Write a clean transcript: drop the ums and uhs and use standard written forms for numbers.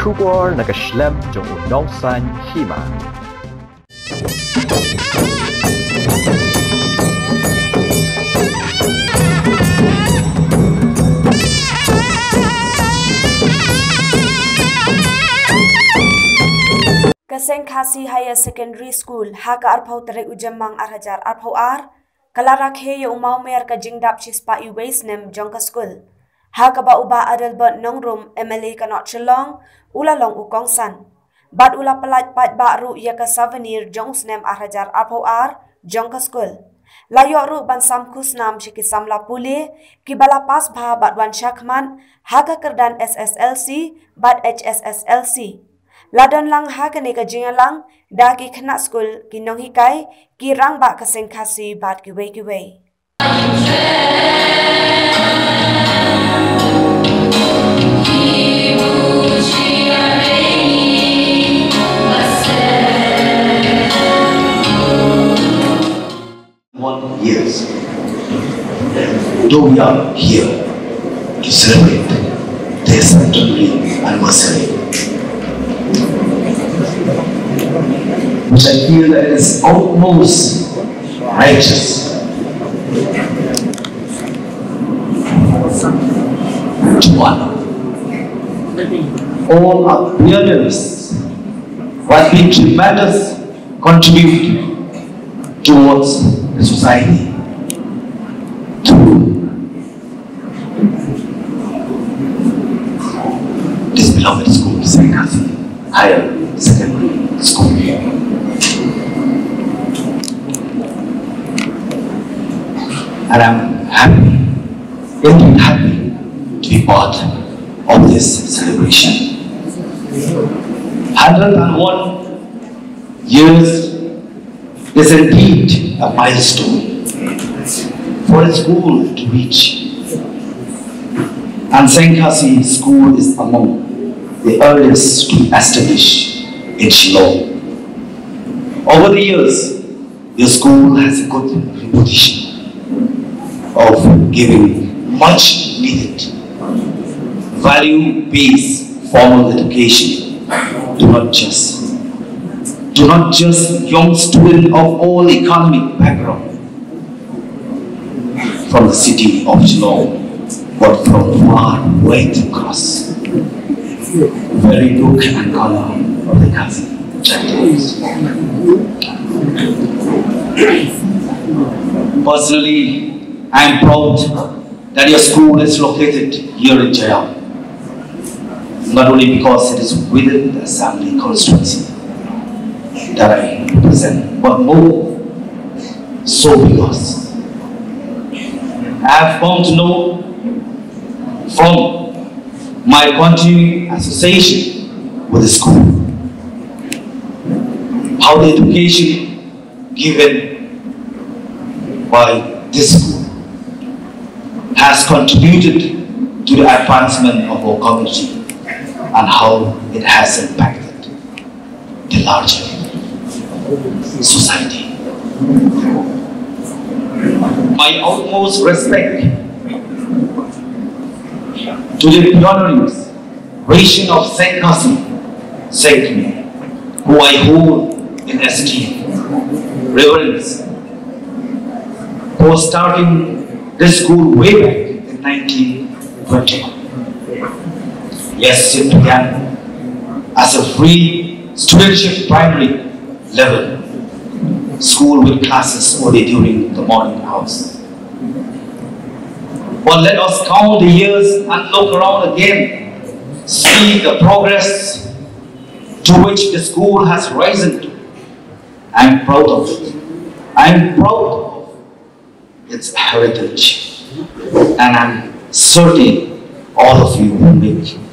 kubor na kashlem jong udongsan hima. Seng Khasi Higher Secondary School Hakarphautre Ujammang Arhajar Arphaur Kalarakhe Umaumear ka jingdap chispa iways nem Jongka School Hakaba uba adel bot nongrum MLE ka not Shillong ulalong ukongsan bad ula palat pat baru ya ka souvenir jongs nem Arhajar Arphaur Jongka School layo ru bansam kusnam chikisamla pule kibala pas bha bad wan shakman hakakardan SSLC bad HSSLC Ladon lang hakane ka jingalang da ki khna school ki nong hikai ki rang ba ka seng khasi bat ki wei ki wei. Years. Though we are here to celebrate their centenary anniversary, which I feel that is almost righteous to honor all our pioneers who have been tremendous contributed towards the society through this beloved school, Seng Khasi Higher Secondary School. And I'm happy, indeed happy, to be part of this celebration. 101 years is indeed a milestone for a school to reach. And Seng Khasi School is among the earliest to establish in Shillong. Over the years, your school has a good reputation of giving much needed value-based formal education to not just young students of all economic background from the city of Shillong, but from far right across very look and color of the country. Personally, I am proud that your school is located here in Jowai, not only because it is within the assembly constituency that I represent, but more so because I have come to know from my continuing association with the school how the education given by this school has contributed to the advancement of our community and how it has impacted the larger society. My utmost respect to the pioneers, Ration of Seng Khasi, Seng me, who I hold in esteem, reverence, for starting this school way back in 1921. Yes, it began as a free studentship primary level school with classes only during the morning hours. But let us count the years and look around again, see the progress to which the school has risen to. I'm proud of it. I'm proud its heritage, and I'm certain all of you will make